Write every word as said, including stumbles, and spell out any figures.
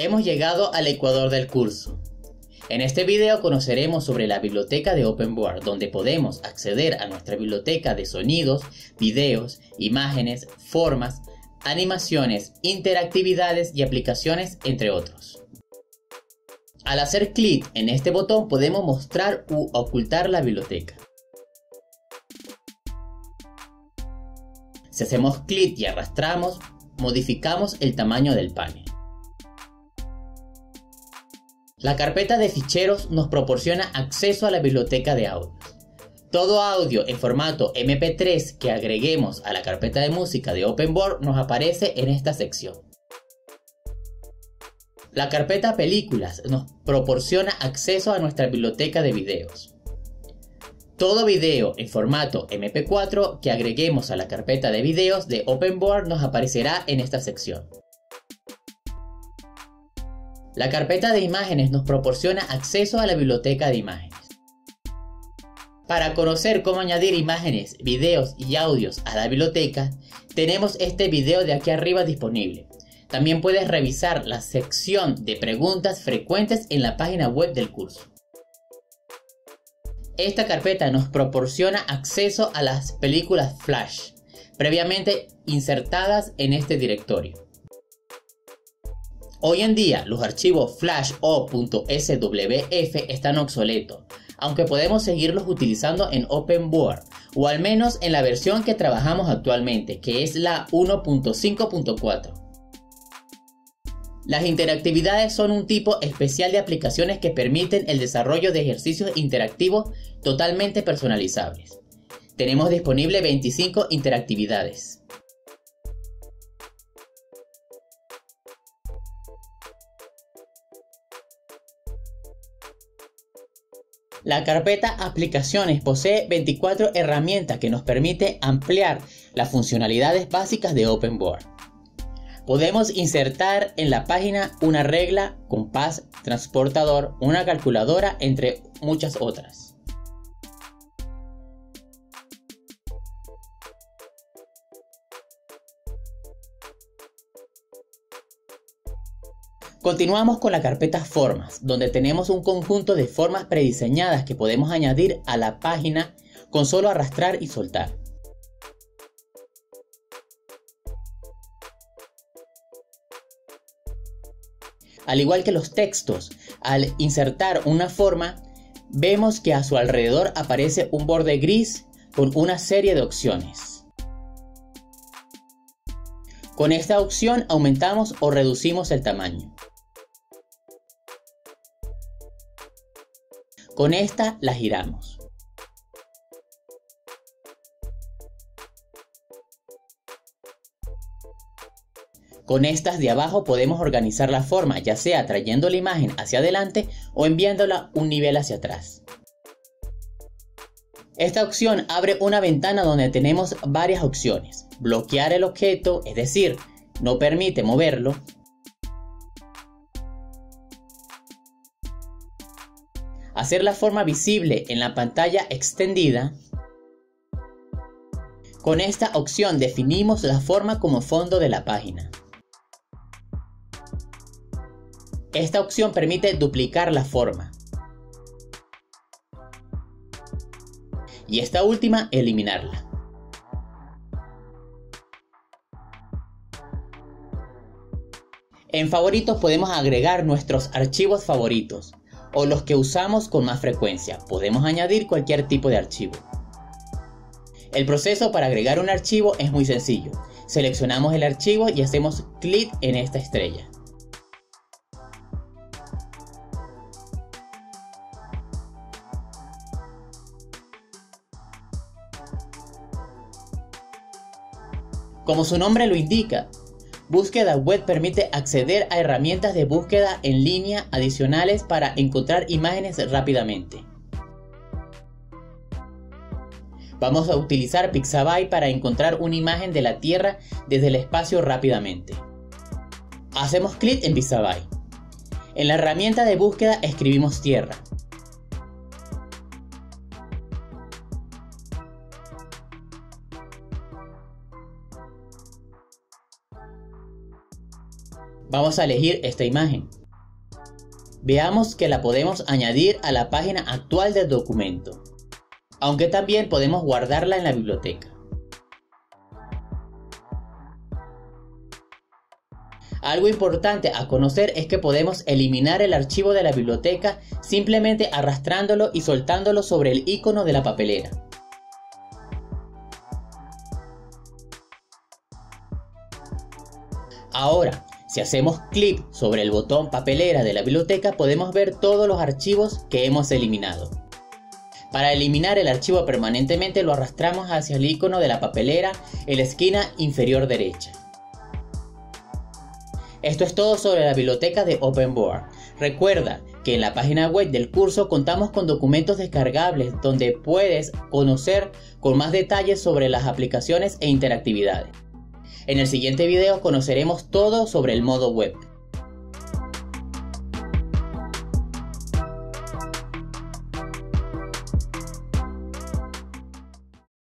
Hemos llegado al ecuador del curso. En este video conoceremos sobre la biblioteca de OpenBoard, donde podemos acceder a nuestra biblioteca de sonidos, videos, imágenes, formas, animaciones, interactividades y aplicaciones, entre otros. Al hacer clic en este botón podemos mostrar u ocultar la biblioteca. Si hacemos clic y arrastramos, modificamos el tamaño del panel. La carpeta de ficheros nos proporciona acceso a la biblioteca de audios. Todo audio en formato eme pe tres que agreguemos a la carpeta de música de OpenBoard nos aparece en esta sección. La carpeta películas nos proporciona acceso a nuestra biblioteca de videos. Todo video en formato eme pe cuatro que agreguemos a la carpeta de videos de OpenBoard nos aparecerá en esta sección. La carpeta de imágenes nos proporciona acceso a la biblioteca de imágenes. Para conocer cómo añadir imágenes, videos y audios a la biblioteca, tenemos este video de aquí arriba disponible. También puedes revisar la sección de preguntas frecuentes en la página web del curso. Esta carpeta nos proporciona acceso a las películas Flash, previamente insertadas en este directorio. Hoy en día los archivos flash o.swf están obsoletos, aunque podemos seguirlos utilizando en OpenBoard, o al menos en la versión que trabajamos actualmente, que es la uno punto cinco punto cuatro. Las interactividades son un tipo especial de aplicaciones que permiten el desarrollo de ejercicios interactivos totalmente personalizables. Tenemos disponible veinticinco interactividades. La carpeta Aplicaciones posee veinticuatro herramientas que nos permite ampliar las funcionalidades básicas de OpenBoard. Podemos insertar en la página una regla, compás, transportador, una calculadora, entre muchas otras. Continuamos con la carpeta Formas, donde tenemos un conjunto de formas prediseñadas que podemos añadir a la página con solo arrastrar y soltar. Al igual que los textos, al insertar una forma, vemos que a su alrededor aparece un borde gris con una serie de opciones. Con esta opción aumentamos o reducimos el tamaño. Con esta la giramos. Con estas de abajo podemos organizar la forma, ya sea trayendo la imagen hacia adelante o enviándola un nivel hacia atrás. Esta opción abre una ventana donde tenemos varias opciones. Bloquear el objeto, es decir, no permite moverlo. Hacer la forma visible en la pantalla extendida. Con esta opción definimos la forma como fondo de la página. Esta opción permite duplicar la forma. Y esta última, eliminarla. En favoritos podemos agregar nuestros archivos favoritos o los que usamos con más frecuencia. Podemos añadir cualquier tipo de archivo. El proceso para agregar un archivo es muy sencillo. Seleccionamos el archivo y hacemos clic en esta estrella. Como su nombre lo indica, búsqueda web permite acceder a herramientas de búsqueda en línea adicionales para encontrar imágenes rápidamente. Vamos a utilizar Pixabay para encontrar una imagen de la Tierra desde el espacio rápidamente. Hacemos clic en Pixabay. En la herramienta de búsqueda escribimos Tierra. Vamos a elegir esta imagen. Veamos que la podemos añadir a la página actual del documento, aunque también podemos guardarla en la biblioteca. Algo importante a conocer es que podemos eliminar el archivo de la biblioteca simplemente arrastrándolo y soltándolo sobre el icono de la papelera. Ahora, si hacemos clic sobre el botón papelera de la biblioteca, podemos ver todos los archivos que hemos eliminado. Para eliminar el archivo permanentemente lo arrastramos hacia el icono de la papelera en la esquina inferior derecha. Esto es todo sobre la biblioteca de OpenBoard. Recuerda que en la página web del curso contamos con documentos descargables donde puedes conocer con más detalles sobre las aplicaciones e interactividades. En el siguiente video conoceremos todo sobre el modo web.